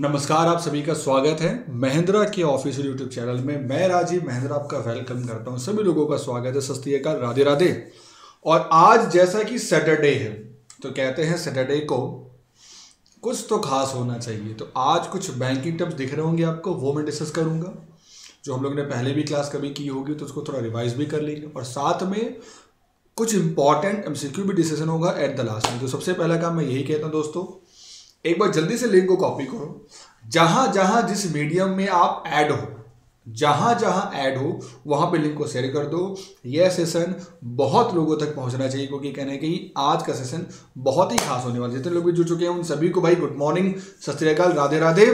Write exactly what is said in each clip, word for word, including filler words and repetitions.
नमस्कार, आप सभी का स्वागत है महेंद्रा के ऑफिशियल यूट्यूब चैनल में। मैं राजीव महेंद्रा आपका वेलकम करता हूं, सभी लोगों का स्वागत है। सस्ती का राधे राधे। और आज जैसा कि सैटरडे है तो कहते हैं सैटरडे को कुछ तो खास होना चाहिए, तो आज कुछ बैंकिंग टर्म्स दिख रहे होंगे आपको, वो मैं डिस्कस करूँगा। जो हम लोग ने पहले भी क्लास कभी की होगी तो उसको थोड़ा रिवाइज भी कर लेंगे और साथ में कुछ इंपॉर्टेंट एमसीक्यू भी डिस्कशन होगा एट द लास्ट में। तो सबसे पहला काम मैं यही कहता हूँ दोस्तों, एक बार जल्दी से लिंक को कॉपी करो। जहां जहां जिस मीडियम में आप ऐड हो, जहां जहां ऐड हो वहां पे लिंक को शेयर कर दो। यह सेशन बहुत लोगों तक पहुंचना चाहिए क्योंकि कहने की आज का सेशन बहुत ही खास होने वाला है। जितने लोग भी जुड़ चुके हैं उन सभी को भाई गुड मॉर्निंग, सत श्री अकाल, राधे राधे।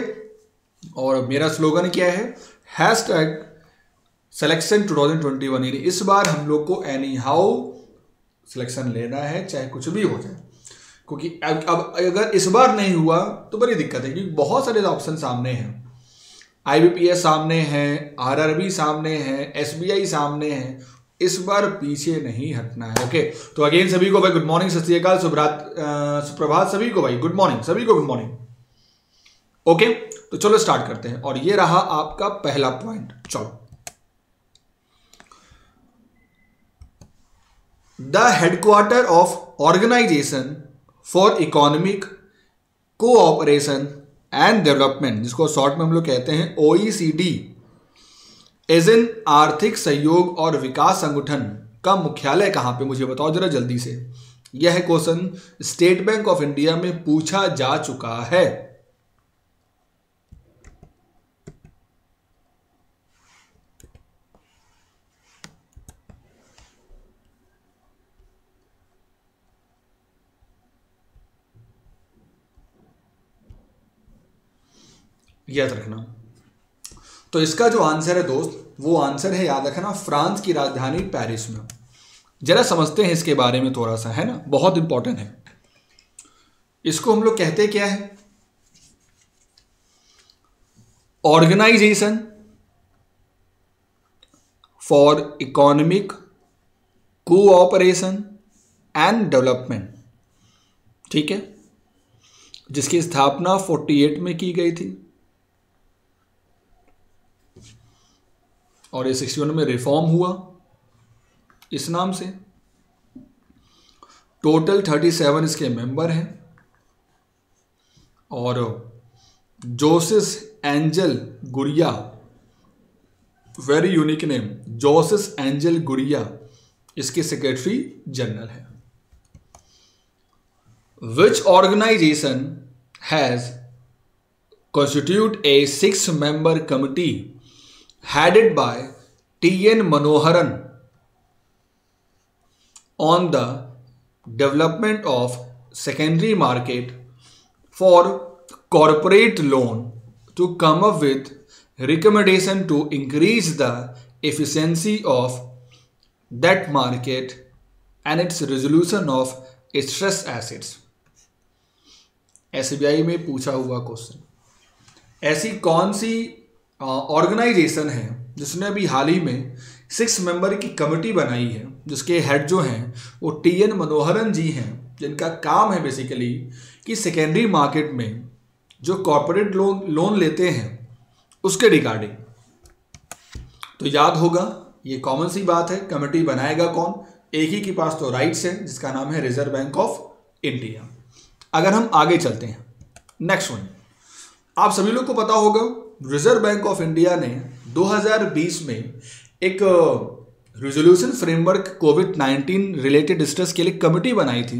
और मेरा स्लोगन क्या है, hashtag selection two thousand twenty one, यानी इस बार हम लोग को एनी हाउ सिलेक्शन लेना है चाहे कुछ भी हो जाए। क्योंकि अब, अब अगर इस बार नहीं हुआ तो बड़ी दिक्कत है क्योंकि बहुत सारे ऑप्शन सामने हैं। आई बी पी एस सामने हैं, आर आर बी सामने हैं, एस बी आई सामने हैं। इस बार पीछे नहीं हटना है। ओके, तो अगेन सभी को भाई गुड मॉर्निंग, सत श्री अकाल, सुभरात, सुप्रभात। सभी को भाई गुड मॉर्निंग, सभी को गुड मॉर्निंग। ओके, तो चलो स्टार्ट करते हैं। और ये रहा आपका पहला पॉइंट। चलो, the headquarter of organisation for economic cooperation and development, जिसको शॉर्ट में हम लोग कहते हैं O E C D, as an आर्थिक सहयोग और विकास संगठन का मुख्यालय कहाँ पे, मुझे बताओ जरा जल्दी से। यह question state bank of India में पूछा जा चुका है। याद रखना। तो इसका जो आंसर है दोस्त, वो आंसर है, याद रखना, फ्रांस की राजधानी पेरिस में। जरा समझते हैं इसके बारे में थोड़ा सा, है ना, बहुत इंपॉर्टेंट है। इसको हम लोग कहते क्या है, organisation for economic cooperation and development, ठीक है, जिसकी स्थापना अड़तालीस में की गई थी और ये इकसठ में रिफॉर्म हुआ इस नाम से। टोटल सैंतीस इसके मेंबर हैं। और Jose Angel Gurria, very unique name, Jose Angel Gurria इसके सेक्रेटरी जनरल है। Which organization has constituted a six-member committee headed by T N Manoharan on the development of secondary market for corporate loan to come up with recommendation to increase the efficiency of that market and its resolution of stress assets? S B I में पूछा हुआ question. ऐसी कौन सी organisation है जिसने अभी हाल ही में six member की कमेटी बनाई है, जिसके हेड जो हैं वो टी एन मनोहरन जी हैं, जिनका काम है बेसिकली कि सेकेंडरी मार्केट में जो कॉर्पोरेट लोन लोन लेते हैं उसके रिगार्डिंग। तो याद होगा, ये कॉमन सी बात है, कमेटी बनाएगा कौन, एक ही के पास तो राइट्स है, जिसका नाम है रिजर्व बैंक ऑफ इंडिया। अगर हम आगे चलते हैं, नेक्स्ट वन, आप सभी लोग को पता होगा रिजर्व बैंक ऑफ इंडिया ने दो हज़ार बीस में एक resolution framework COVID nineteen related stress के लिए कमेटी बनाई थी।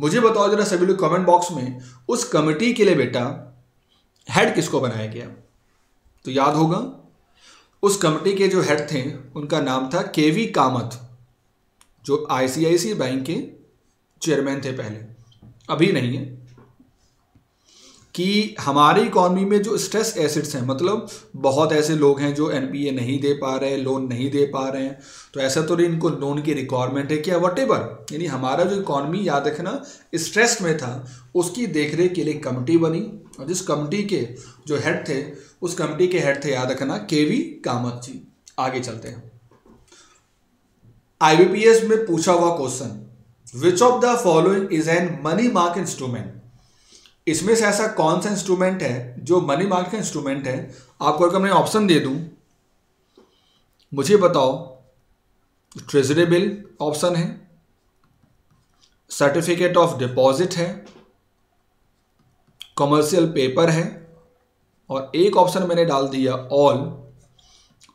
मुझे बताओ जरा सभी लोग कमेंट बॉक्स में, उस कमेटी के लिए बेटा हेड किसको बनाया गया। तो याद होगा उस कमेटी के जो हेड थे उनका नाम था के वी कामत, जो आई सी आई सी आई बैंक के चेयरमैन थे पहले, अभी नहीं है। कि हमारी इकॉनमी में जो स्ट्रेस एसेट्स हैं, मतलब बहुत ऐसे लोग हैं जो एन पी ए नहीं दे पा रहे, लोन नहीं दे पा रहे हैं, तो ऐसा तो नहीं इनको लोन की रिक्वायरमेंट है क्या, वट एवर, यानी हमारा जो इकॉनमी, याद रखना, स्ट्रेस में था, उसकी देखरेख के लिए कमेटी बनी। और जिस कमेटी के जो हेड थे, उस कमेटी के हेड थे, याद रखना, के वी कामत जी। आगे चलते हैं, आई बी पी एस में पूछा हुआ question, which of the following is an money market instrument इसमें से ऐसा कौन सा इंस्ट्रूमेंट है जो मनी मार्केट का इंस्ट्रूमेंट है। आपको अगर मैं ऑप्शन दे दूं, मुझे बताओ, ट्रेजरी बिल ऑप्शन है, सर्टिफिकेट ऑफ डिपॉजिट है, कमर्शियल पेपर है, और एक ऑप्शन मैंने डाल दिया ऑल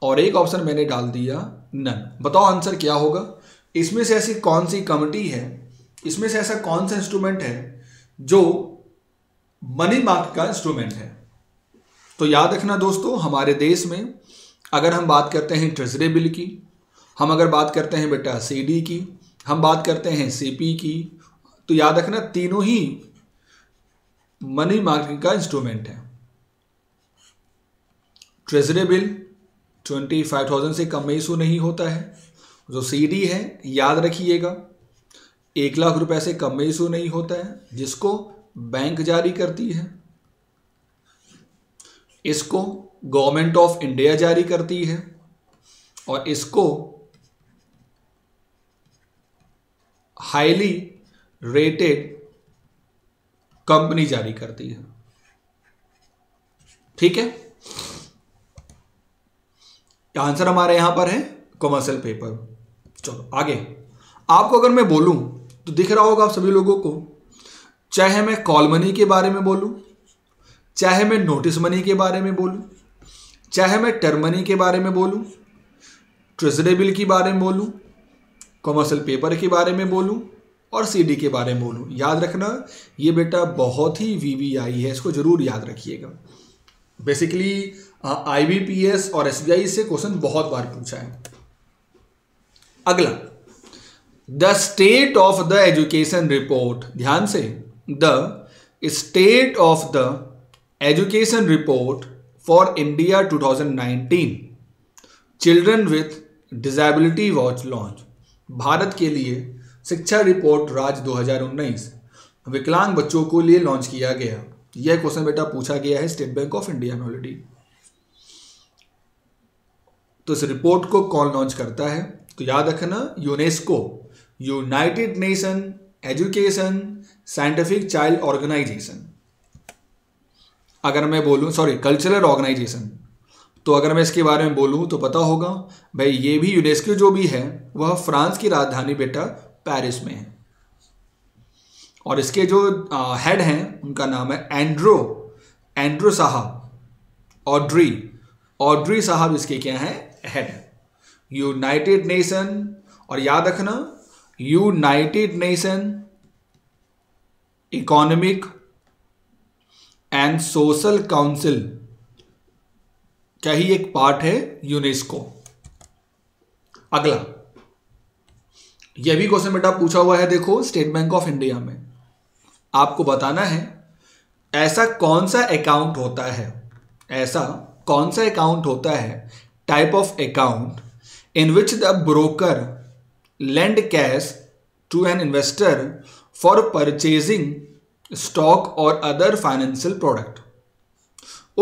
और एक ऑप्शन मैंने डाल दिया नन। बताओ आंसर क्या होगा। इसमें से ऐसी कौन सी कमिटी है, इसमें से ऐसा कौन सा इंस्ट्रूमेंट है जो मनी मार्केट का इंस्ट्रूमेंट है। तो याद रखना दोस्तों, हमारे देश में अगर हम बात करते हैं ट्रेजरी बिल की, हम अगर बात करते हैं बेटा सीडी की, हम बात करते हैं सीपी की, तो याद रखना तीनों ही मनी मार्केट का इंस्ट्रूमेंट है। Treasury bill twenty five thousand से कम में इशू नहीं होता है। जो सीडी है याद रखिएगा एक लाख रुपए से कम में इशू नहीं होता है, जिसको बैंक जारी करती है, इसको गवर्नमेंट ऑफ इंडिया जारी करती है, और इसको हाईली रेटेड कंपनी जारी करती है। ठीक है, आंसर हमारे यहां पर है कमर्शियल पेपर। चलो आगे, आपको अगर मैं बोलूं तो दिख रहा होगा आप सभी लोगों को, चाहे मैं कॉल मनी के बारे में बोलूं, चाहे मैं नोटिस मनी के बारे में बोलूं, चाहे मैं टर्म मनी के बारे में बोलूं, ट्रेजरी बिल के बारे में बोलूं, कमर्शियल पेपर के बारे में बोलूं, और सीडी के बारे में बोलूं, याद रखना ये बेटा बहुत ही वीवीआई है, इसको जरूर याद रखिएगा। बेसिकली आईबीपीएस और एसबीआई से क्वेश्चन बहुत बार पूछा है। अगला, the state of the education report, ध्यान से, the state of the education report for India two thousand nineteen, children with disability watch launch, Bharat के लिए शिक्षा रिपोर्ट राज दो हज़ार उन्नीस विकलांग बच्चों को लिए लॉन्च किया गया। यह क्वेश्चन बेटा पूछा गया है स्टेट बैंक ऑफ इंडिया में ऑलरेडी। तो इस रिपोर्ट को कौन लॉन्च करता है, तो याद रखना UNESCO, United nation education scientific child organisation, अगर मैं बोलूं सॉरी कल्चरल ऑर्गेनाइजेशन। तो अगर मैं इसके बारे में बोलूं तो पता होगा भाई ये भी यूनेस्को जो भी है वह फ्रांस की राजधानी बेटा पेरिस में है, और इसके जो हेड हैं उनका नाम है एंड्रो एंड्रो साहब, ऑड्री ऑड्री साहब इसके क्या हैं, हेड है। यूनाइटेड नेशन, और याद रखना United nation economic and social council का ही एक पार्ट है यूनेस्को। अगला, यह भी क्वेश्चन बेटा पूछा हुआ है, देखो स्टेट बैंक ऑफ इंडिया में आपको बताना है ऐसा कौन सा अकाउंट होता है, ऐसा कौन सा अकाउंट होता है, type of account in which the broker lend cash to an investor for purchasing stock और अदर फाइनेंशियल प्रोडक्ट,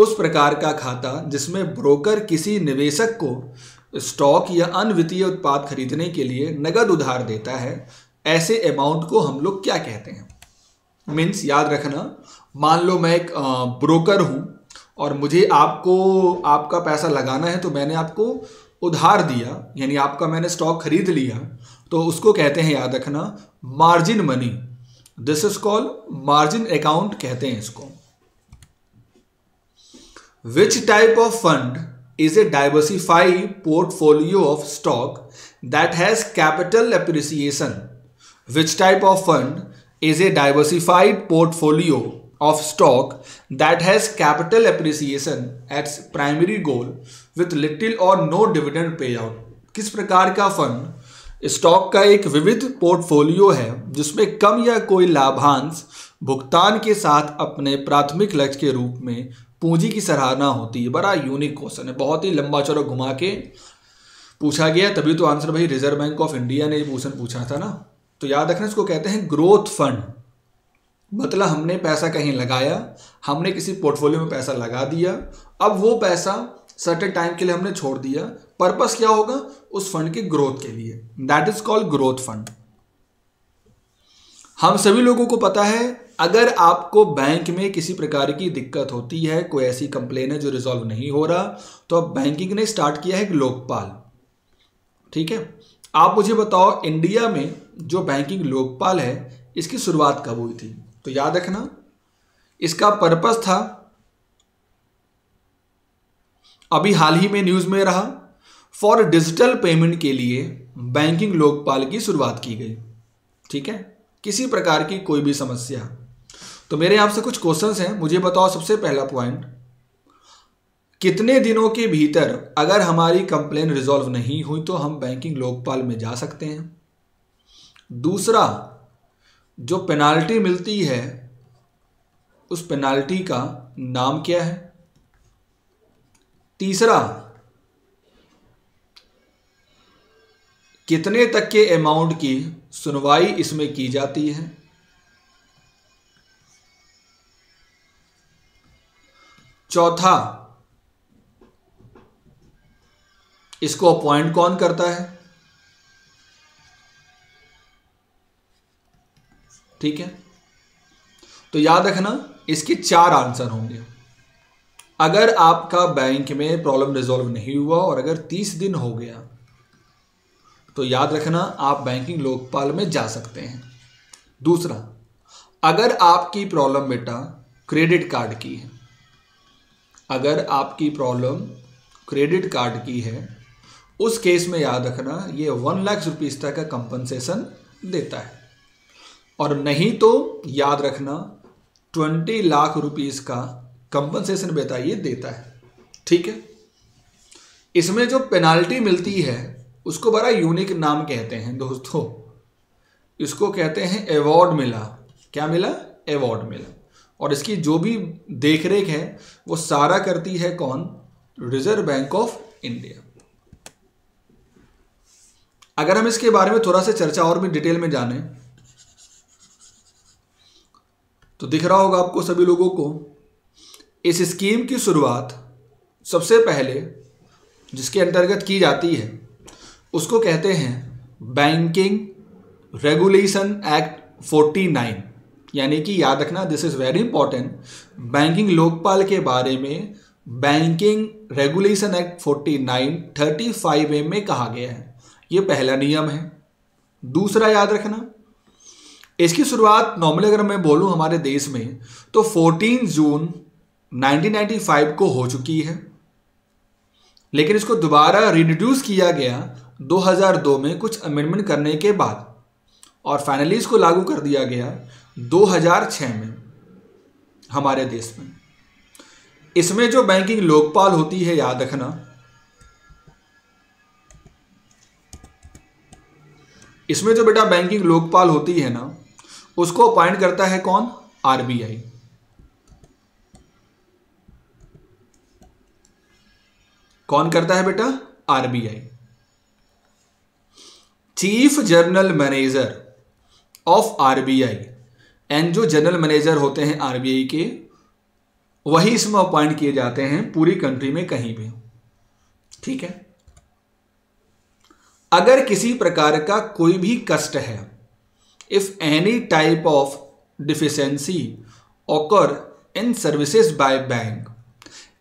उस प्रकार का खाता जिसमें ब्रोकर किसी निवेशक को स्टॉक या अन्य वित्तीय उत्पाद खरीदने के लिए नगद उधार देता है, ऐसे अमाउंट को हम लोग क्या कहते हैं। मीन्स याद रखना, मान लो मैं एक ब्रोकर हूं और मुझे आपको आपका पैसा लगाना है, तो मैंने आपको उधार दिया, यानी आपका मैंने स्टॉक खरीद लिया, तो उसको कहते हैं याद रखना margin money, this is called margin account कहते हैं इसको। Which type of fund is a diversified portfolio of stock that has capital appreciation? Which type of fund is a diversified portfolio of stock that has capital appreciation as primary goal with little or no dividend payout? किस प्रकार का fund stock का एक विविध portfolio है जिसमें कम या कोई लाभांश भुगतान के साथ अपने प्राथमिक लक्ष्य के रूप में पूंजी की सराहना होती है। बड़ा यूनिक क्वेश्चन है, बहुत ही लंबा चौड़ा घुमा के पूछा गया, तभी तो आंसर भाई रिजर्व बैंक ऑफ इंडिया ने ये क्वेश्चन पूछा था ना। तो याद रखना इसको कहते हैं ग्रोथ फंड, मतलब हमने पैसा कहीं लगाया, हमने किसी पोर्टफोलियो में पैसा लगा दिया, अब वो पैसा सर्टेन टाइम के लिए हमने छोड़ दिया, पर्पस क्या होगा उस फंड के ग्रोथ के लिए, that is called growth fund. हम सभी लोगों को पता है अगर आपको बैंक में किसी प्रकार की दिक्कत होती है, कोई ऐसी कंप्लेन है जो रिजॉल्व नहीं हो रहा, तो अब बैंकिंग ने स्टार्ट किया है एक लोकपाल। ठीक है, आप मुझे बताओ इंडिया में जो बैंकिंग लोकपाल है इसकी शुरुआत कब हुई थी? तो याद रखना इसका पर्पस था, अभी हाल ही में न्यूज में रहा, फॉर डिजिटल पेमेंट के लिए बैंकिंग लोकपाल की शुरुआत की गई। ठीक है, किसी प्रकार की कोई भी समस्या। तो मेरे आपसे कुछ क्वेश्चंस हैं, मुझे बताओ सबसे पहला पॉइंट, कितने दिनों के भीतर अगर हमारी कंप्लेन रिजॉल्व नहीं हुई तो हम बैंकिंग लोकपाल में जा सकते हैं? दूसरा, जो पेनाल्टी मिलती है उस पेनाल्टी का नाम क्या है? तीसरा, कितने तक के अमाउंट की सुनवाई इसमें की जाती है? चौथा, इसको अपॉइंट कौन करता है? ठीक है, तो याद रखना इसके चार आंसर होंगे। अगर आपका बैंक में प्रॉब्लम रिजॉल्व नहीं हुआ और अगर तीस दिन हो गया तो याद रखना आप बैंकिंग लोकपाल में जा सकते हैं। दूसरा, अगर आपकी प्रॉब्लम बेटा क्रेडिट कार्ड की है, अगर आपकी प्रॉब्लम क्रेडिट कार्ड की है उस केस में याद रखना ये वन लाख रुपीस तक का कंपनसेशन देता है, और नहीं तो याद रखना ट्वेंटी लाख रुपीस का कंपनसेशन बेटा ये देता है। ठीक है, इसमें जो पेनाल्टी मिलती है उसको बड़ा यूनिक नाम कहते हैं दोस्तों, इसको कहते हैं अवॉर्ड मिला। क्या मिला? अवॉर्ड मिला। और इसकी जो भी देखरेख है वो सारा करती है कौन? Reserve bank of India. अगर हम इसके बारे में थोड़ा सा चर्चा और भी डिटेल में जाने तो दिख रहा होगा आपको सभी लोगों को, इस स्कीम की शुरुआत सबसे पहले जिसके अंतर्गत की जाती है उसको कहते हैं banking regulation act forty nine, यानी कि याद रखना this is very important, banking Lokpal के बारे में banking regulation act forty nine thirty five A में कहा गया है, ये पहला नियम है। दूसरा, याद रखना इसकी शुरुआत नॉर्मली अगर मैं बोलूँ हमारे देश में तो fourteen June nineteen ninety five को हो चुकी है, लेकिन इसको दोबारा रिड्यूस किया गया दो हज़ार दो में कुछ अमेंडमेंट करने के बाद, और फाइनली इसको लागू कर दिया गया दो हज़ार छह में हमारे देश में। इसमें जो बैंकिंग लोकपाल होती है याद रखना इसमें जो बेटा बैंकिंग लोकपाल होती है ना उसको अपॉइंट करता है कौन? आरबीआई। कौन करता है बेटा? RBI. Chief general manager of RBI, and जो जनरल मैनेजर होते हैं आरबीआई के वही इसमें अपॉइंट किए जाते हैं पूरी कंट्री में कहीं भी। ठीक है, अगर किसी प्रकार का कोई भी कष्ट है, if any type of deficiency occur in services by bank,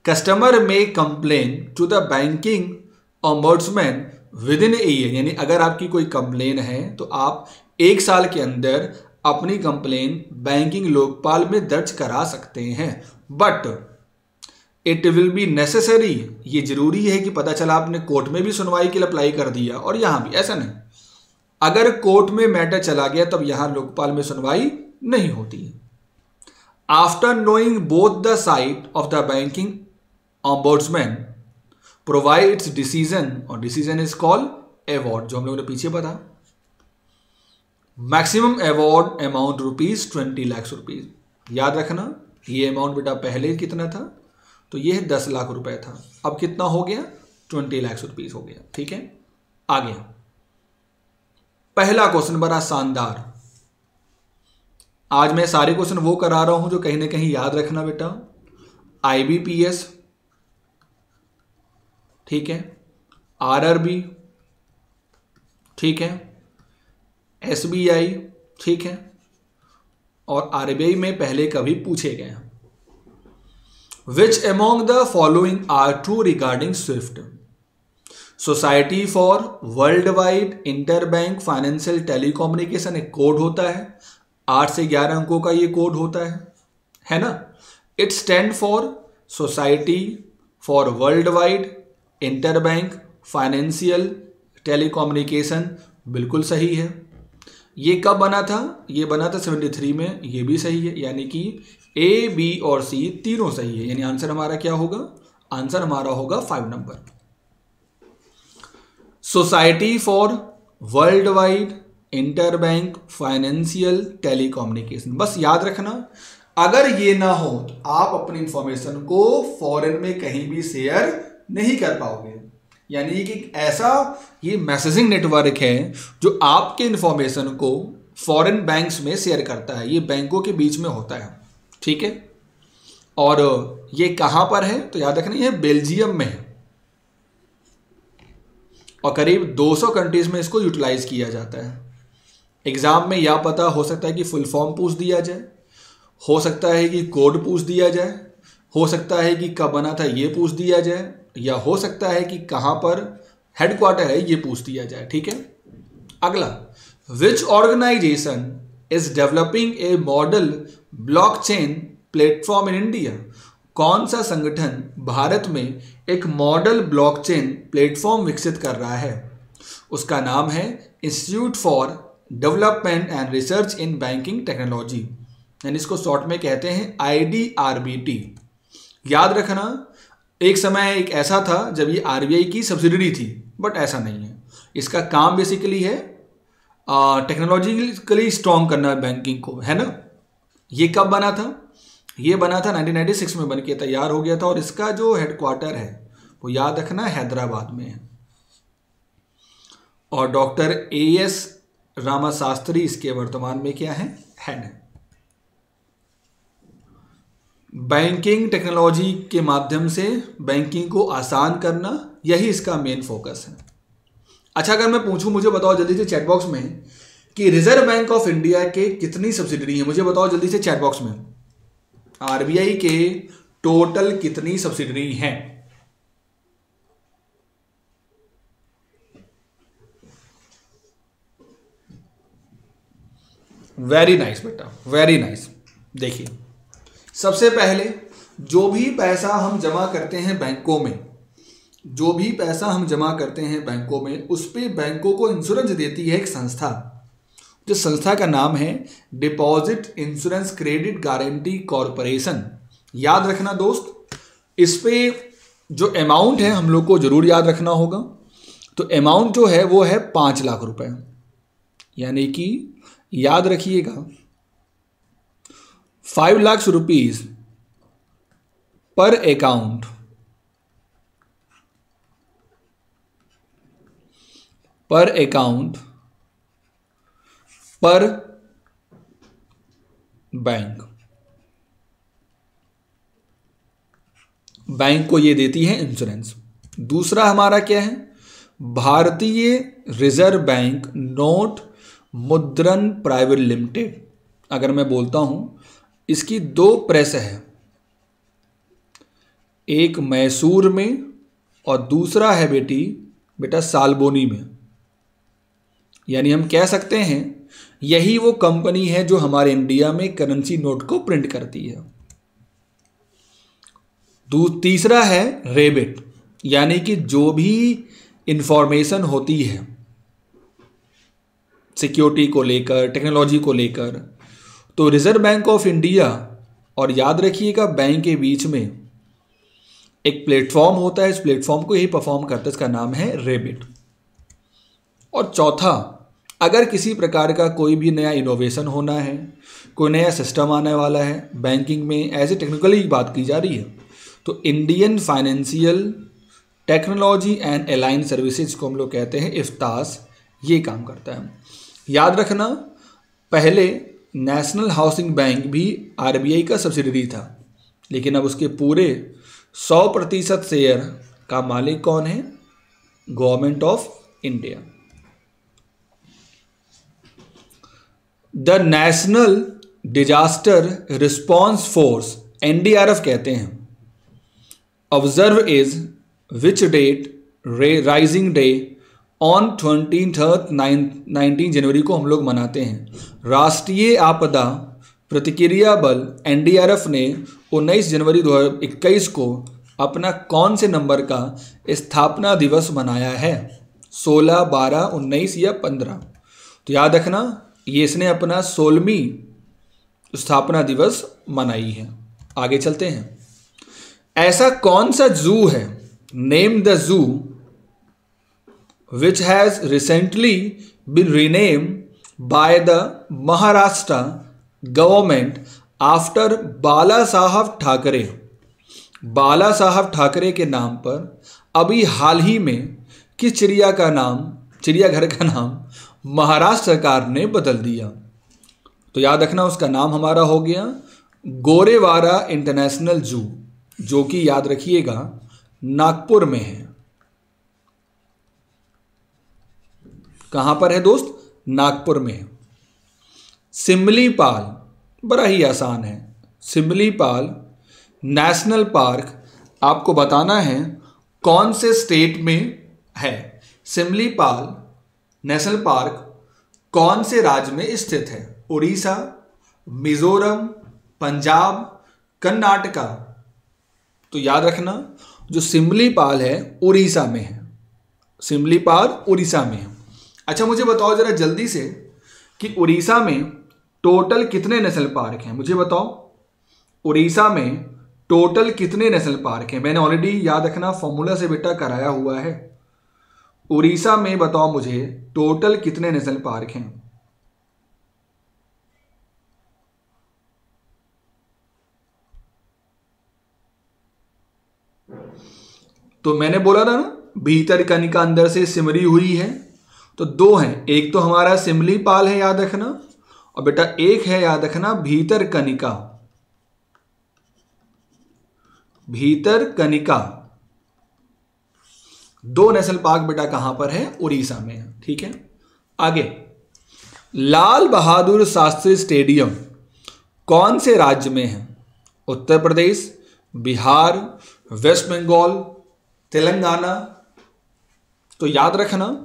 customer may complain to the banking ombudsman within a year, यानी अगर आपकी कोई कंप्लेन है तो आप एक साल के अंदर अपनी कंप्लेन बैंकिंग लोकपाल में दर्ज करा सकते हैं। But it will be necessary, ये जरूरी है कि पता चला आपने कोर्ट में भी सुनवाई के लिए अप्लाई कर दिया और यहाँ भी, ऐसा नहीं, अगर कोर्ट में मैटर चला गया तब यहाँ लोकपाल में सुनवाई नहीं होती। After knowing both the side of the banking ombudsman provide its decision, और डिसीजन इज कॉल्ड अवॉर्ड, जो हम लोगों ने पीछे पता, maximum award amount rupees twenty lakh rupees. याद रखना ये अमाउंट बेटा पहले कितना था? तो ये है दस लाख रुपए था, अब कितना हो गया? ट्वेंटी लाख रुपीज हो गया। ठीक है, आ गया पहला क्वेश्चन, बड़ा शानदार। आज मैं सारे क्वेश्चन वो करा रहा हूं जो कहीं ना कहीं याद रखना बेटा आईबीपीएस, ठीक है, आरआरबी, ठीक है, एसबीआई, ठीक है, और आरबीआई में पहले कभी पूछे गए हैं। Which among the following are true regarding SWIFT? Society for world wide interbank financial telecommunication एक कोड होता है, आठ से ग्यारह अंकों का ये कोड होता है, है ना। It stand for society for world wide interbank financial telecommunication, बिल्कुल सही है। ये कब बना था? ये बना था तिहत्तर में, ये भी सही है, यानी कि ए, बी और सी तीनों सही है, यानी आंसर हमारा क्या होगा? आंसर हमारा होगा five number. Society for world wide interbank financial telecommunication, बस याद रखना, अगर ये ना हो तो आप अपनी इंफॉर्मेशन को फॉरेन में कहीं भी शेयर नहीं कर पाओगे। यानी कि ऐसा ये मैसेजिंग नेटवर्क है जो आपके इंफॉर्मेशन को फॉरेन बैंक्स में शेयर करता है, ये बैंकों के बीच में होता है, ठीक है। और ये कहाँ पर है तो याद रखना, ये बेल्जियम में है और करीब दो सौ कंट्रीज में इसको यूटिलाइज किया जाता है। एग्जाम में यह पता हो सकता है कि फुल फॉर्म पूछ दिया जाए, हो सकता है कि कोड पूछ दिया जाए, हो सकता है कि कब बना था ये पूछ दिया जाए, या हो सकता है कि कहाँ पर हेडक्वार्टर है ये पूछ दिया जाए, ठीक है। अगला, which organisation is developing a model blockchain platform in India, कौन सा संगठन भारत में एक मॉडल ब्लॉकचेन प्लेटफॉर्म विकसित कर रहा है। उसका नाम है institute for development and research in banking technology, यानी इसको शॉर्ट में कहते हैं I D R B T. याद रखना, एक समय एक ऐसा था जब ये आरबीआई की सब्सिडरी थी, बट ऐसा नहीं है। इसका काम बेसिकली है टेक्नोलॉजिकली स्ट्रॉन्ग करना बैंकिंग को, है ना। ये कब बना था? ये बना था नाइनटीन नाइंटी सिक्स में, बन के तैयार हो गया था और इसका जो हेडक्वार्टर है वो याद रखना हैदराबाद में है और डॉक्टर ए एस रामाशास्त्री इसके वर्तमान में क्या है, हेड है। बैंकिंग टेक्नोलॉजी के माध्यम से बैंकिंग को आसान करना, यही इसका मेन फोकस है। अच्छा, अगर मैं पूछूं, मुझे बताओ जल्दी से चैट बॉक्स में कि रिजर्व बैंक ऑफ इंडिया के कितनी सब्सिडरी है, मुझे बताओ जल्दी से चैट बॉक्स में। आरबीआई के टोटल कितनी सब्सिडरी हैं? वेरी नाइस बेटा, वेरी नाइस। देखिए, सबसे पहले जो भी पैसा हम जमा करते हैं बैंकों में, जो भी पैसा हम जमा करते हैं बैंकों में, उस पे बैंकों को इंश्योरेंस देती है एक संस्था, जो संस्था का नाम है deposit insurance credit guarantee corporation. याद रखना दोस्त, इस पे जो अमाउंट है हम लोग को जरूर याद रखना होगा। तो अमाउंट जो है वो है पाँच लाख रुपए, यानी कि याद रखिएगा फाइव लाख रुपीज पर अकाउंट पर अकाउंट पर बैंक बैंक को ये देती है इंश्योरेंस। दूसरा हमारा क्या है? भारतीय रिजर्व बैंक नोट मुद्रण प्राइवेट लिमिटेड, अगर मैं बोलता हूं इसकी दो प्रेस है, एक मैसूर में और दूसरा है बेटी बेटा सालबोनी में। यानी हम कह सकते हैं यही वो कंपनी है जो हमारे इंडिया में करेंसी नोट को प्रिंट करती है। तीसरा है रेबिट, यानी कि जो भी इंफॉर्मेशन होती है सिक्योरिटी को लेकर, टेक्नोलॉजी को लेकर, तो रिजर्व बैंक ऑफ इंडिया और याद रखिएगा बैंक के बीच में एक प्लेटफॉर्म होता है, इस प्लेटफॉर्म को यही परफॉर्म करता है, इसका नाम है रेबिट। और चौथा, अगर किसी प्रकार का कोई भी नया इनोवेशन होना है, कोई नया सिस्टम आने वाला है बैंकिंग में, एज ए टेक्निकली बात की जा रही है, तो Indian financial technology and allied services को हम लोग कहते हैं इफ्तास, ये काम करता है। याद रखना, पहले नेशनल हाउसिंग बैंक भी आरबीआई का सब्सिडरी था, लेकिन अब उसके पूरे सौ प्रतिशत शेयर का मालिक कौन है? Government of India. The national disaster response force NDRF कहते हैं। Observe is which date raising day on twenty nineteen January को हम लोग मनाते हैं। राष्ट्रीय आपदा प्रतिक्रिया बल एनडीआरएफ ने उन्नीस जनवरी दो हज़ार इक्कीस को अपना कौन से नंबर का स्थापना दिवस मनाया है? सोलह, बारह, उन्नीस या पंद्रह? तो याद रखना ये इसने अपना सोलहवीं स्थापना दिवस मनाई है। आगे चलते हैं। ऐसा कौन सा जू है, name the zoo which has recently been renamed by the Maharashtra government after Bala Saheb Thackeray? बाला साहब ठाकरे के नाम पर अभी हाल ही में किस चिड़िया का नाम, चिड़ियाघर का नाम महाराष्ट्र सरकार ने बदल दिया? तो याद रखना उसका नाम हमारा हो गया गोरेवाड़ा इंटरनेशनल जू, जो कि याद रखिएगा नागपुर में है। कहाँ पर है दोस्त? नागपुर में है। सिमलीपाल बड़ा ही आसान है। सिमलीपाल नेशनल पार्क आपको बताना है कौन से स्टेट में है। सिमलीपाल नेशनल पार्क कौन से राज्य में स्थित है? उड़ीसा, मिजोरम, पंजाब, कर्नाटका? तो याद रखना जो सिमलीपाल है उड़ीसा में है। सिमलीपाल उड़ीसा में है। अच्छा मुझे बताओ जरा जल्दी से कि उड़ीसा में टोटल कितने नेशनल पार्क हैं? मुझे बताओ उड़ीसा में टोटल कितने नेशनल पार्क हैं? मैंने ऑलरेडी याद रखना फॉर्मूला से बेटा कराया हुआ है। उड़ीसा में बताओ मुझे टोटल कितने नेशनल पार्क हैं? तो मैंने बोला था ना भीतर कनिका अंदर से सिमरी हुई है, तो दो हैं। एक तो हमारा सिमलीपाल है याद रखना, और बेटा एक है याद रखना भीतर कनिका। भीतर कनिका दो नेशनल पार्क बेटा कहां पर है? उड़ीसा में है। ठीक है आगे। लाल बहादुर शास्त्री स्टेडियम कौन से राज्य में है? उत्तर प्रदेश, बिहार, वेस्ट बंगाल, तेलंगाना? तो याद रखना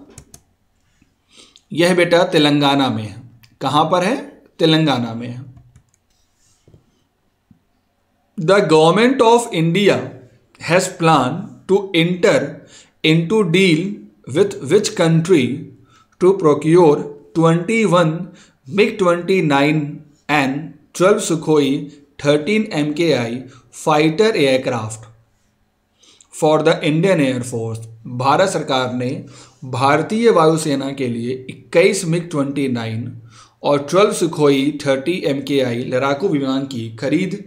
यह बेटा तेलंगाना में है। कहां पर है? तेलंगाना में है। The government of India has plan to enter into deal with which country to procure twenty one MiG twenty nine and twelve Sukhoi thirteen MKI fighter aircraft for the Indian air force. Bharat सरकार ने भारतीय वायुसेना के लिए इक्कीस MiG twenty nine और बारह Sukhoi तीस एमकेआई लड़ाकू विमान की खरीद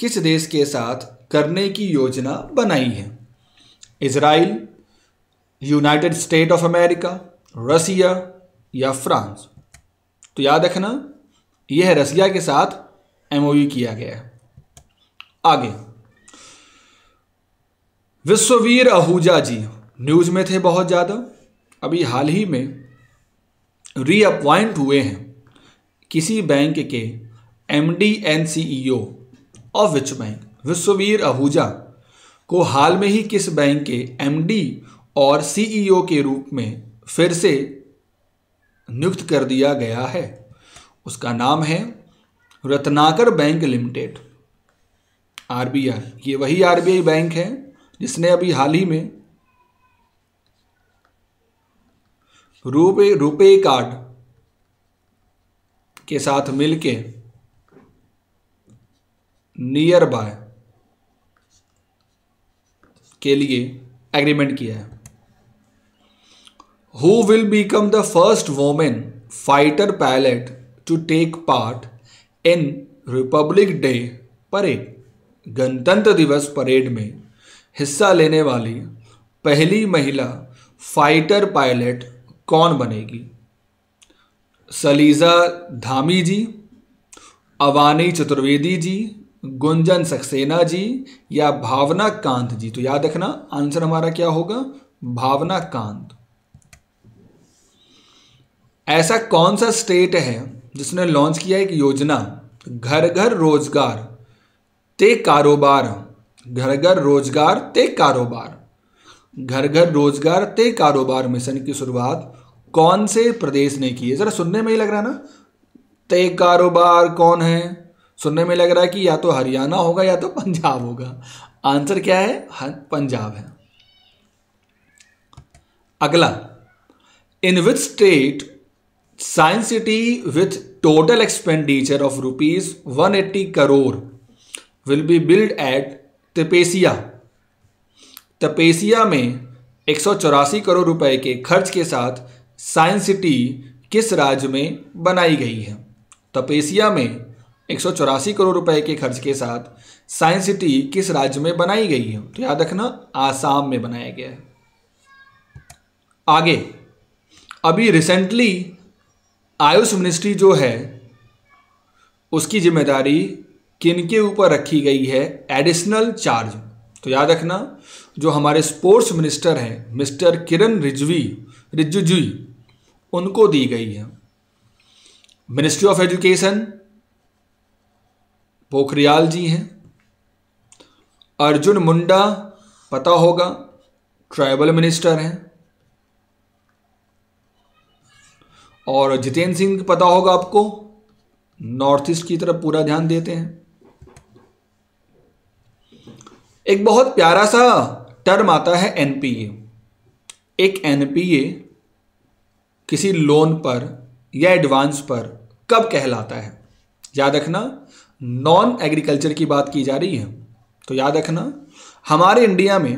किस देश के साथ करने की योजना बनाई है? Israel, United State of America, Russia या फ्रांस? तो याद रखना यह रसिया के साथ एमओयू किया गया है। आगे। विश्ववीर आहूजा जी न्यूज़ में थे बहुत ज़्यादा, अभी हाल ही में रीअपॉइंट हुए हैं किसी बैंक के MD and CEO of which bank? Vishwavir Ahuja को हाल में ही किस बैंक के एमडी और सीईओ के रूप में फिर से नियुक्त कर दिया गया है? उसका नाम है रत्नाकर बैंक लिमिटेड, आरबीआई। ये वही आरबीआई बैंक है जिसने अभी हाल ही में रुपे रुपे कार्ड के साथ मिलके नियर बाय के लिए एग्रीमेंट किया है। Who will become the first women fighter pilot to take part in republic day parade? गणतंत्र दिवस परेड में हिस्सा लेने वाली पहली महिला फाइटर पायलट कौन बनेगी? सलीजा धामी जी, अवानी चतुर्वेदी जी, गुंजन सक्सेना जी या भावना कांत जी? तो याद रखना आंसर हमारा क्या होगा? भावना कांत। ऐसा कौन सा स्टेट है जिसने लॉन्च किया एक योजना घर घर रोजगार ते कारोबार, घर घर रोजगार ते कारोबार, घर घर रोजगार ते कारोबार मिशन की शुरुआत कौन से प्रदेश ने की है। जरा सुनने में ही लग रहा है ना, ते कारोबार कौन है, सुनने में लग रहा है कि या तो हरियाणा होगा या तो पंजाब होगा। आंसर क्या है, पंजाब है। अगला, in which state science city with total expenditure of rupees one eighty crore will be build at Tapsia. Tapsia में एक सौ चौरासी करोड़ रुपए के खर्च के साथ साइंस सिटी किस राज्य में बनाई गई है। तपेशिया में एक सौ चौरासी करोड़ रुपए के खर्च के साथ साइंस सिटी किस राज्य में बनाई गई है, तो याद रखना आसाम में बनाया गया है। आगे, अभी रिसेंटली आयुष मिनिस्ट्री जो है उसकी जिम्मेदारी किनके ऊपर रखी गई है, एडिशनल चार्ज, तो याद रखना जो हमारे स्पोर्ट्स मिनिस्टर हैं मिस्टर किरण रिजवी रिजिजू उनको दी गई है। Ministry of education Pokhriyal ji हैं। अर्जुन मुंडा पता होगा, ट्राइबल मिनिस्टर हैं। और जितेंद्र सिंह पता होगा आपको, नॉर्थ ईस्ट की तरफ पूरा ध्यान देते हैं। एक बहुत प्यारा सा टर्म आता है एनपीए। एक एनपीए किसी लोन पर या एडवांस पर कब कहलाता है, याद रखना नॉन एग्रीकल्चर की बात की जा रही है, तो याद रखना हमारे इंडिया में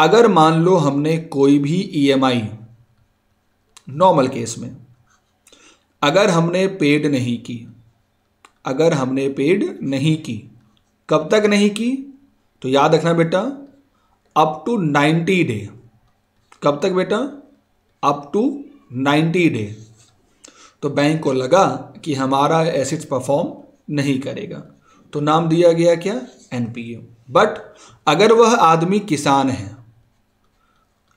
अगर मान लो हमने कोई भी ईएमआई नॉर्मल केस में अगर हमने पेड नहीं की, अगर हमने पेड नहीं की, कब तक नहीं की, तो याद रखना बेटा अप टू नाइन्टी डे। कब तक बेटा, अप टू नाइन्टी डे। तो बैंक को लगा कि हमारा एसेट्स परफॉर्म नहीं करेगा, तो नाम दिया गया क्या, एनपीए। बट अगर वह आदमी किसान है,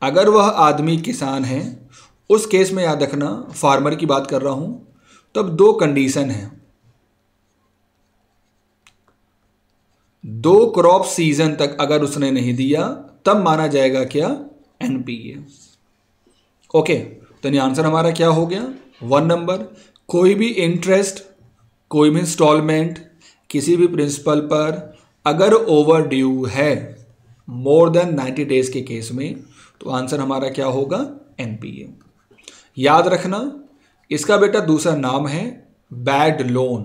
अगर वह आदमी किसान है, उस केस में याद रखना फार्मर की बात कर रहा हूं, तब दो कंडीशन है, दो क्रॉप सीजन तक अगर उसने नहीं दिया तब माना जाएगा क्या, एनपीए। ओके, तो यानी आंसर हमारा क्या हो गया, वन नंबर। कोई भी इंटरेस्ट, कोई भी इंस्टॉलमेंट किसी भी प्रिंसिपल पर अगर ओवर ड्यू है मोर देन नाइन्टी डेज के केस में, तो आंसर हमारा क्या होगा, एनपीए। याद रखना इसका बेटा दूसरा नाम है बैड लोन।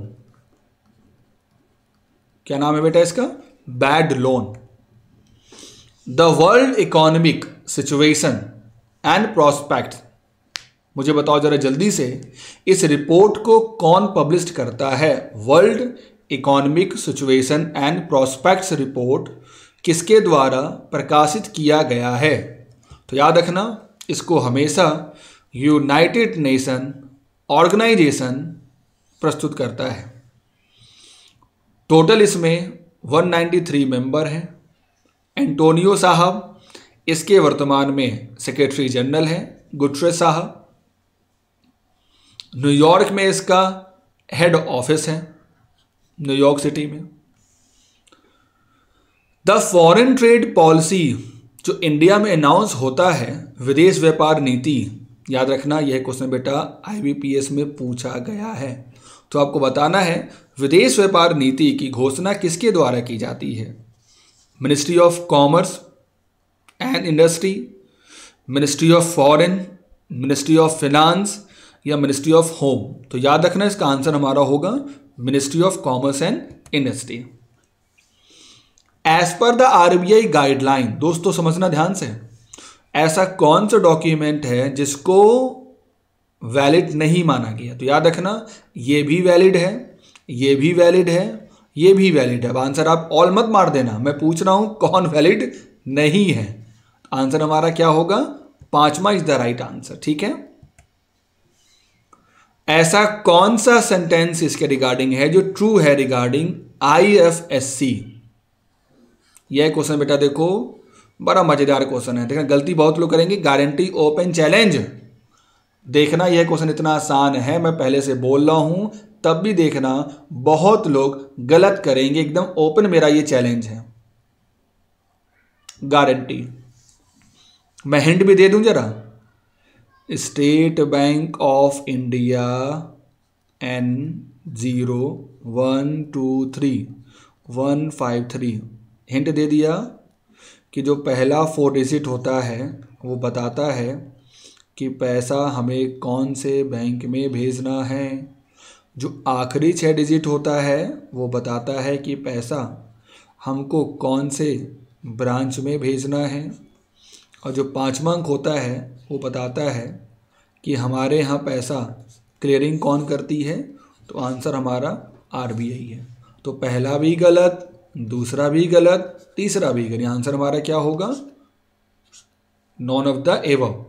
क्या नाम है बेटा इसका, bad loan. The world economic situation and prospect, मुझे बताओ जरा जल्दी से इस रिपोर्ट को कौन पब्लिश करता है। World economic situation and prospects report किसके द्वारा प्रकाशित किया गया है, तो याद रखना इसको हमेशा यूनाइटेड नेशन ऑर्गेनाइजेशन प्रस्तुत करता है। टोटल इसमें एक सौ तिरानवे मेंबर हैं। एंटोनियो साहब इसके वर्तमान में सेक्रेटरी जनरल हैं, गुटरेस साहब। न्यूयॉर्क में इसका हेड ऑफिस है, न्यूयॉर्क सिटी में। द फॉरेन ट्रेड पॉलिसी जो इंडिया में अनाउंस होता है, विदेश व्यापार नीति, याद रखना यह क्वेश्चन बेटा आईबीपीएस में पूछा गया है, तो आपको बताना है विदेश व्यापार नीति की घोषणा किसके द्वारा की जाती है। Ministry of commerce and industry, ministry of foreign, ministry of finance या मिनिस्ट्री ऑफ होम, तो याद रखना इसका आंसर हमारा होगा ministry of commerce and industry. As per the RBI guideline, दोस्तों समझना ध्यान से, ऐसा कौन सा डॉक्यूमेंट है जिसको वैलिड नहीं माना गया, तो याद रखना ये भी वैलिड है, ये भी वैलिड है, ये भी वैलिड है। अब आंसर आप ऑल मत मार देना, मैं पूछ रहा हूं कौन वैलिड नहीं है। आंसर हमारा क्या होगा, पांचवा इज द राइट आंसर। ठीक है, ऐसा कौन सा सेंटेंस इसके रिगार्डिंग है जो ट्रू है रिगार्डिंग आईएफएससी। यह क्वेश्चन बेटा देखो बड़ा मजेदार क्वेश्चन है, देखना गलती बहुत लोग करेंगे, गारंटी ओपन चैलेंज, देखना यह क्वेश्चन इतना आसान है, मैं पहले से बोल रहा हूं तब भी देखना बहुत लोग गलत करेंगे, एकदम ओपन मेरा ये चैलेंज है, गारंटी। मैं हिंट भी दे दूं जरा, state bank of India N zero one two three one five three. Hint दे दिया कि जो पहला फोर डिजिट होता है वो बताता है कि पैसा हमें कौन से बैंक में भेजना है। जो आखिरी छः डिजिट होता है वो बताता है कि पैसा हमको कौन से ब्रांच में भेजना है। और जो पाँचवा अंक होता है वो बताता है कि हमारे यहाँ पैसा क्लियरिंग कौन करती है। तो आंसर हमारा आरबीआई है। तो पहला भी गलत, दूसरा भी गलत, तीसरा भी गलत। आंसर हमारा क्या होगा? None of the above.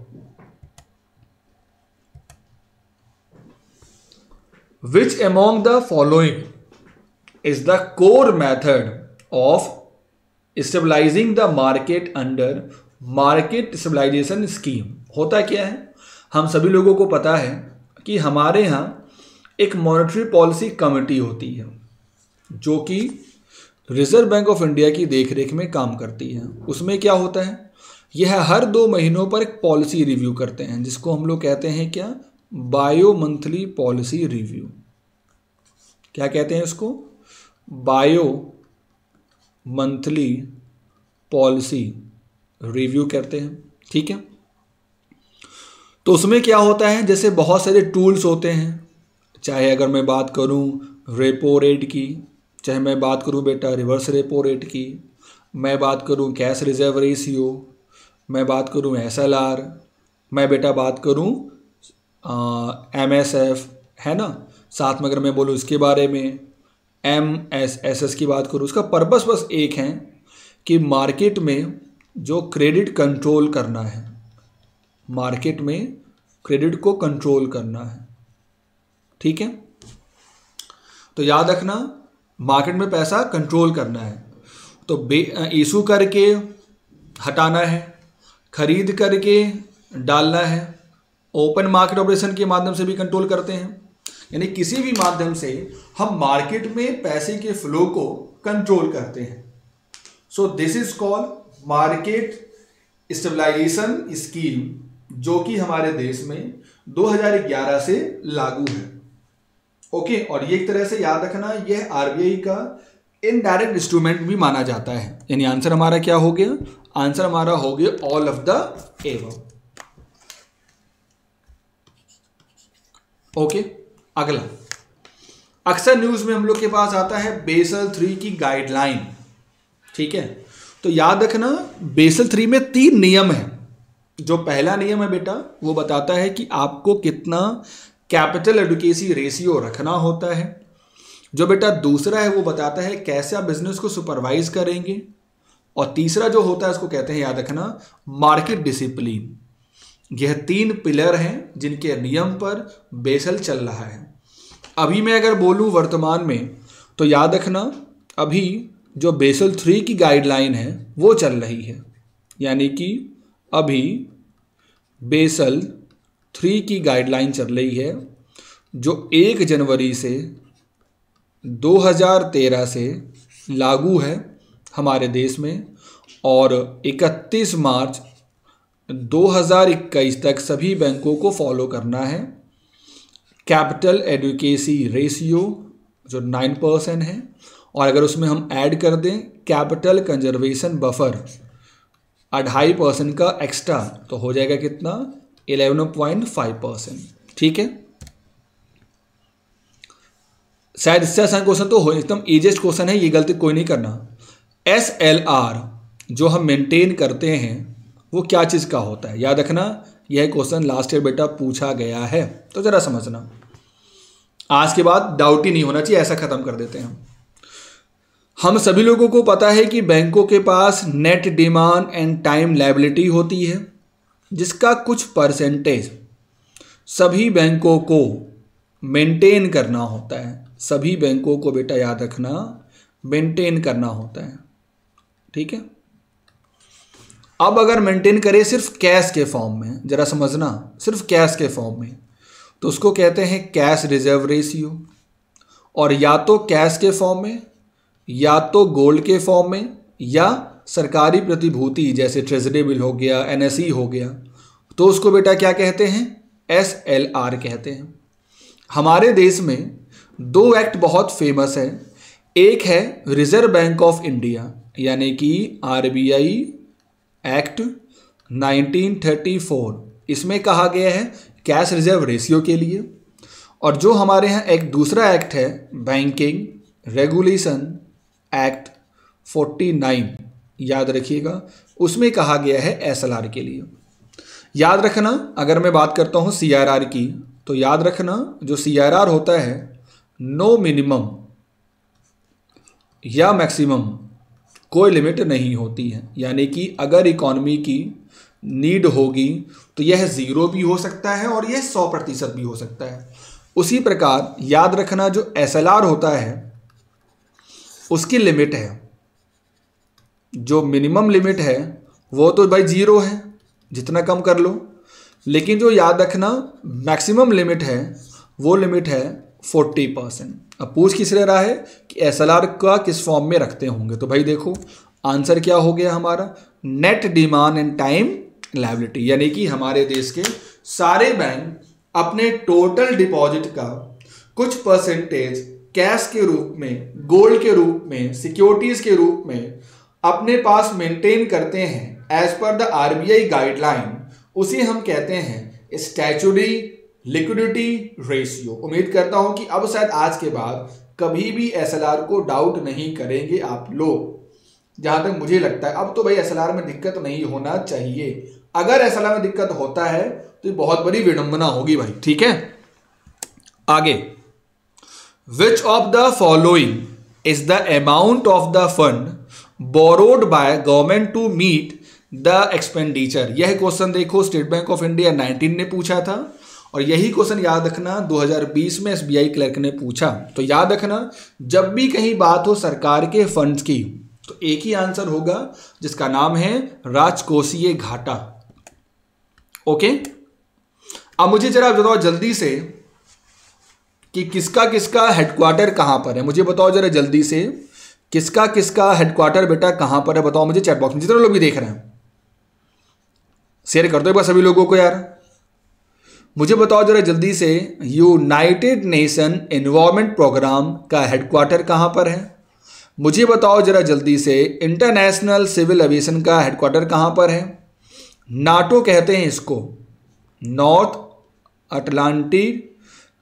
Which among the following is the core method of stabilizing the market under market stabilization scheme? होता क्या है, हम सभी लोगों को पता है कि हमारे यहाँ एक मॉनेटरी पॉलिसी कमेटी होती है जो कि रिजर्व बैंक ऑफ इंडिया की देखरेख में काम करती है। उसमें क्या होता है, यह हर दो महीनों पर एक पॉलिसी रिव्यू करते हैं जिसको हम लोग कहते हैं क्या, बायो मंथली पॉलिसी रिव्यू। क्या कहते हैं इसको? बायो मंथली पॉलिसी रिव्यू कहते हैं। ठीक है, तो उसमें क्या होता है, जैसे बहुत सारे टूल्स होते हैं, चाहे अगर मैं बात करूं रेपो रेट की, चाहे मैं बात करूं बेटा रिवर्स रेपो रेट की, मैं बात करूं कैश रिजर्व रेशियो, मैं बात करूं एस एल आर, मैं बेटा बात करूं एम एस एफ, है ना। साथ में अगर मैं बोलूँ इसके बारे में एम एस एस एस की बात करूँ, उसका पर्पस बस एक है कि मार्केट में जो क्रेडिट कंट्रोल करना है, मार्केट में क्रेडिट को कंट्रोल करना है। ठीक है, तो याद रखना मार्केट में पैसा कंट्रोल करना है। तो बे इशू करके हटाना है, खरीद करके डालना है, ओपन मार्केट ऑपरेशन के माध्यम से भी कंट्रोल करते हैं। यानी किसी भी माध्यम से हम मार्केट में पैसे के फ्लो को कंट्रोल करते हैं। So this is called market stabilisation scheme, जो कि हमारे देश में दो हज़ार ग्यारह से लागू है। ओके, और ये एक तरह से याद रखना यह आरबीआई का इनडायरेक्ट इंस्ट्रूमेंट भी माना जाता है। यानी आंसर हमारा क्या हो गया? आंसर हमारा हो गया all of the above. Okay okay, अगला अक्सर न्यूज में हम लोग के पास आता है बेसल थ्री की गाइडलाइन। ठीक है, तो याद रखना बेसल थ्री में तीन नियम है। जो पहला नियम है बेटा वो बताता है कि आपको कितना कैपिटल एडुकेसी रेशियो रखना होता है। जो बेटा दूसरा है वो बताता है कैसे आप बिजनेस को सुपरवाइज करेंगे। और तीसरा जो होता है उसको कहते हैं याद रखना मार्केट डिसिप्लिन। यह तीन पिलर हैं जिनके नियम पर बेसल चल रहा है। अभी मैं अगर बोलूं वर्तमान में, तो याद रखना अभी जो बेसल थ्री की गाइडलाइन है वो चल रही है। यानी कि अभी बेसल थ्री की गाइडलाइन चल रही है जो एक जनवरी से दो हज़ार तेरह से लागू है हमारे देश में और इकतीस मार्च दो हज़ार इक्कीस तक सभी बैंकों को फॉलो करना है। कैपिटल एडुकेसी रेशियो जो नाइन परसेंट है, और अगर उसमें हम ऐड कर दें कैपिटल कंजर्वेशन बफर अढ़ाई परसेंट का एक्स्ट्रा, तो हो जाएगा कितना, इलेवन पॉइंट फाइव परसेंट। ठीक है, शायद इससे आसान क्वेश्चन तो हो, एकदम ईजिएस्ट क्वेश्चन है, ये गलती कोई नहीं करना। एस एल आर जो हम मेंटेन करते हैं वो क्या चीज़ का होता है, याद रखना यह क्वेश्चन लास्ट ईयर बेटा पूछा गया है, तो ज़रा समझना। आज के बाद डाउट ही नहीं होना चाहिए, ऐसा ख़त्म कर देते हैं। हम सभी लोगों को पता है कि बैंकों के पास net demand and time liability होती है जिसका कुछ परसेंटेज सभी बैंकों को मेंटेन करना होता है। सभी बैंकों को बेटा याद रखना मेंटेन करना होता है। ठीक है, अब अगर मेंटेन करें सिर्फ कैश के फॉर्म में, जरा समझना, सिर्फ कैश के फॉर्म में, तो उसको कहते हैं कैश रिजर्व रेशियो। और या तो कैश के फॉर्म में या तो गोल्ड के फॉर्म में या सरकारी प्रतिभूति जैसे ट्रेजरी बिल हो गया, एनएसई हो गया, तो उसको बेटा क्या कहते हैं, एसएलआर कहते हैं। हमारे देश में दो एक्ट बहुत फेमस है, एक है रिजर्व बैंक ऑफ इंडिया यानी कि RBI act nineteen thirty four, इसमें कहा गया है कैश रिजर्व रेशियो के लिए, और जो हमारे यहाँ एक दूसरा एक्ट है banking regulation act forty nine, याद रखिएगा उसमें कहा गया है एसएलआर के लिए। याद रखना अगर मैं बात करता हूँ सीआरआर की, तो याद रखना जो सीआरआर होता है नो मिनिमम या मैक्सिमम, कोई लिमिट नहीं होती है, यानी कि अगर इकोनॉमी की नीड होगी तो यह ज़ीरो भी हो सकता है और यह सौ प्रतिशत भी हो सकता है। उसी प्रकार याद रखना जो एसएलआर होता है उसकी लिमिट है, जो मिनिमम लिमिट है वो तो भाई ज़ीरो है, जितना कम कर लो, लेकिन जो याद रखना मैक्सिमम लिमिट है वो लिमिट है फोर्टी परसेंट। अब पूछ किस रहा है कि एसएलआर का किस फॉर्म में रखते होंगे, तो भाई देखो आंसर क्या हो गया हमारा, net demand and time liability, यानी कि हमारे देश के सारे बैंक अपने टोटल डिपॉजिट का कुछ परसेंटेज कैश के रूप में, गोल्ड के रूप में, सिक्योरिटीज के रूप में अपने पास मेंटेन करते हैं as per the RBI guideline, उसे हम कहते हैं स्टैच्यूटरी लिक्विडिटी रेशियो। उम्मीद करता हूं कि अब शायद आज के बाद कभी भी एसएलआर को डाउट नहीं करेंगे आप लोग, जहां तक मुझे लगता है। अब तो भाई एसएलआर में दिक्कत नहीं होना चाहिए, अगर एसएलआर में दिक्कत होता है तो बहुत बड़ी विडंबना होगी भाई, ठीक है। आगे, which of the following is the amount of the fund borrowed by government to meet the expenditure, यह क्वेश्चन देखो state bank of India nineteen ने पूछा था और यही क्वेश्चन याद रखना दो हज़ार बीस में एसबीआई क्लर्क ने पूछा। तो याद रखना जब भी कहीं बात हो सरकार के फंड्स की तो एक ही आंसर होगा जिसका नाम है राजकोषीय घाटा। ओके, अब मुझे जरा बताओ जल्दी से कि किसका किसका हेडक्वार्टर कहां पर है, मुझे बताओ जरा जल्दी से किसका किसका हेडक्वार्टर बेटा कहां पर है, बताओ मुझे चैट बॉक्स में, जितने लोग भी देख रहे हैं शेयर कर दो एक बार सभी लोगों को यार। मुझे बताओ जरा जल्दी से यूनाइटेड नेशन एनवायरमेंट प्रोग्राम का हेडक्वार्टर कहां पर है, मुझे बताओ जरा जल्दी से इंटरनेशनल सिविल एविएशन का हेडक्वार्टर कहां पर है, नाटो कहते हैं इसको, नॉर्थ अटलांटिक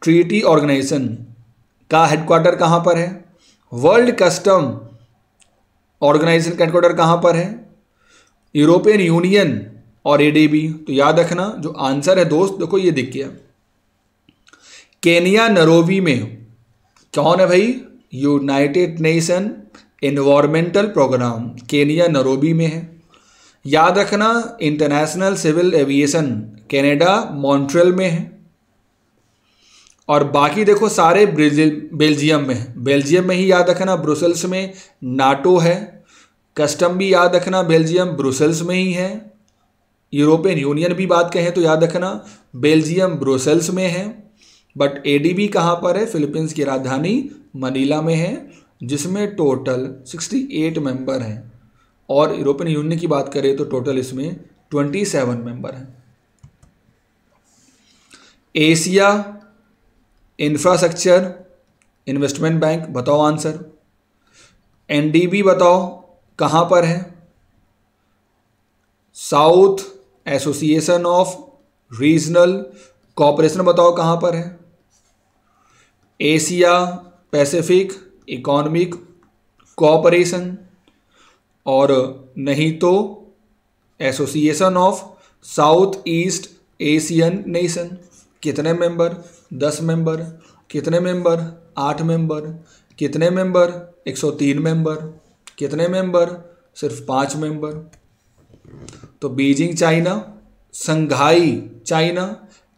ट्रीटी ऑर्गेनाइजेशन का हेडक्वार्टर कहां पर है, वर्ल्ड कस्टम ऑर्गेनाइजेशन का हेडक्वार्टर कहां पर है, यूरोपियन यूनियन और एडीबी। तो याद रखना जो आंसर है दोस्त देखो ये दिख गया, केनिया नैरोबी में कौन है भाई, United Nation environmental programme Kenya Nairobi में है। याद रखना international civil aviation Canada Montreal में है, और बाकी देखो सारे ब्राजील बेल्जियम में है, बेल्जियम में ही याद रखना ब्रुसेल्स में नाटो है, कस्टम भी याद रखना बेल्जियम ब्रुसेल्स में ही है, यूरोपियन यूनियन भी बात कहें तो याद रखना बेल्जियम ब्रुसेल्स में है, बट एडीबी कहाँ पर है, फिलीपींस की राजधानी मनीला में है, जिसमें टोटल अड़सठ मेंबर हैं, और यूरोपियन यूनियन की बात करें तो टोटल इसमें सत्ताईस मेंबर हैं। एशिया इंफ्रास्ट्रक्चर इन्वेस्टमेंट बैंक बताओ आंसर, एनडीबी बताओ कहाँ पर है, south association of regional cooperation बताओ कहाँ पर है, एशिया पैसिफिक इकोनॉमिक कॉपरेशन, और नहीं तो association of south east Asian nation, कितने मेंबर, दस मेंबर, कितने मेंबर, आठ मेंबर, कितने मेंबर, एक सौ तीन मेंबर, कितने मेंबर, सिर्फ पाँच मेंबर। तो Beijing China, Shanghai China,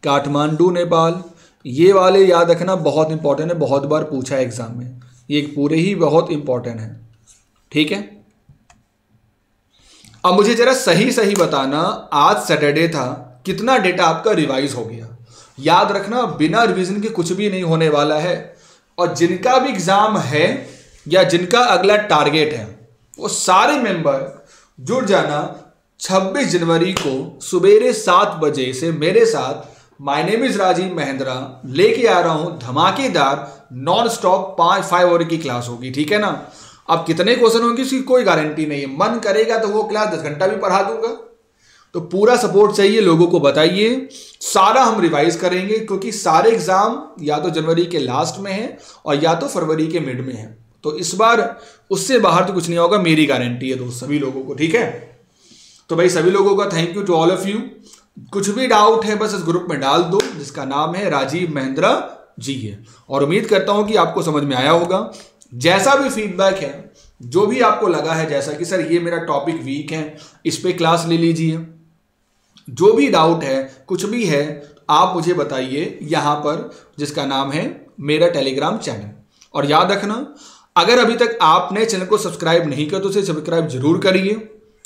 Kathmandu Nepal, ये वाले याद रखना बहुत इंपॉर्टेंट है, बहुत बार पूछा है एग्जाम में, ये पूरे ही बहुत इंपॉर्टेंट है, ठीक है। अब मुझे जरा सही सही बताना आज सैटरडे था, कितना डेटा आपका रिवाइज हो गया। याद रखना बिना रिवीजन के कुछ भी नहीं होने वाला है, और जिनका भी एग्जाम है या जिनका अगला टारगेट है वो सारे मेंबर जुड़ जाना छब्बीस जनवरी को सुबेरे सात बजे से मेरे साथ। My name is Rajiv Mahendra, लेके आ रहा हूँ धमाकेदार नॉन स्टॉप पाँच फाइव आवर की क्लास होगी, ठीक है ना। अब कितने क्वेश्चन होंगे इसकी कोई गारंटी नहीं है, मन करेगा तो वो क्लास दस घंटा भी पढ़ा दूंगा। तो पूरा सपोर्ट चाहिए लोगों को, बताइए, सारा हम रिवाइज करेंगे क्योंकि सारे एग्जाम या तो जनवरी के लास्ट में है और या तो फरवरी के मिड में है, तो इस बार उससे बाहर तो कुछ नहीं होगा, मेरी गारंटी है दोस्त सभी लोगों को, ठीक है। तो भाई सभी लोगों का thank you to all of you. कुछ भी डाउट है बस इस ग्रुप में डाल दो जिसका नाम है राजीव महेंद्रा जी है, और उम्मीद करता हूं कि आपको समझ में आया होगा। जैसा भी फीडबैक है, जो भी आपको लगा है, जैसा कि सर ये मेरा टॉपिक वीक है, इस पर क्लास ले लीजिए, जो भी डाउट है, कुछ भी है, आप मुझे बताइए यहाँ पर, जिसका नाम है मेरा टेलीग्राम चैनल। और याद रखना, अगर अभी तक आपने चैनल को सब्सक्राइब नहीं किया तो उसे सब्सक्राइब जरूर करिए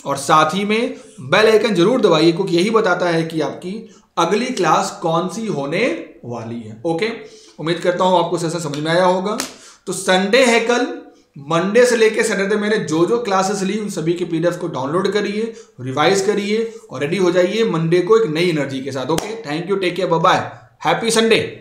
और साथ ही में बेल आइकन जरूर दबाइए क्योंकि यही बताता है कि आपकी अगली क्लास कौन सी होने वाली है। ओके, उम्मीद करता हूं आपको सेशन समझ में आया होगा। तो संडे है कल, मंडे से लेकर सैटरडे तक मैंने जो जो क्लासेस ली उन सभी के पीडीएफ को डाउनलोड करिए, रिवाइज करिए और रेडी हो जाइए मंडे को एक नई एनर्जी के साथ। Okay, thank you, take care, bye bye, happy Sunday.